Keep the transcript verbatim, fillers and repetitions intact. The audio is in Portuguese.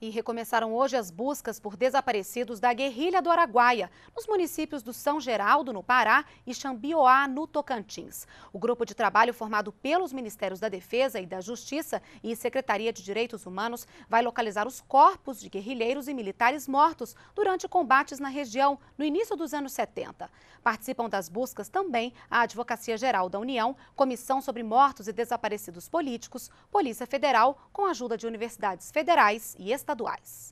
E recomeçaram hoje as buscas por desaparecidos da Guerrilha do Araguaia, nos municípios do São Geraldo, no Pará, e Xambioá, no Tocantins. O grupo de trabalho, formado pelos Ministérios da Defesa e da Justiça e Secretaria de Direitos Humanos, vai localizar os corpos de guerrilheiros e militares mortos durante combates na região no início dos anos setenta. Participam das buscas também a Advocacia-Geral da União, Comissão sobre Mortos e Desaparecidos Políticos, Polícia Federal, com a ajuda de universidades federais e estaduais.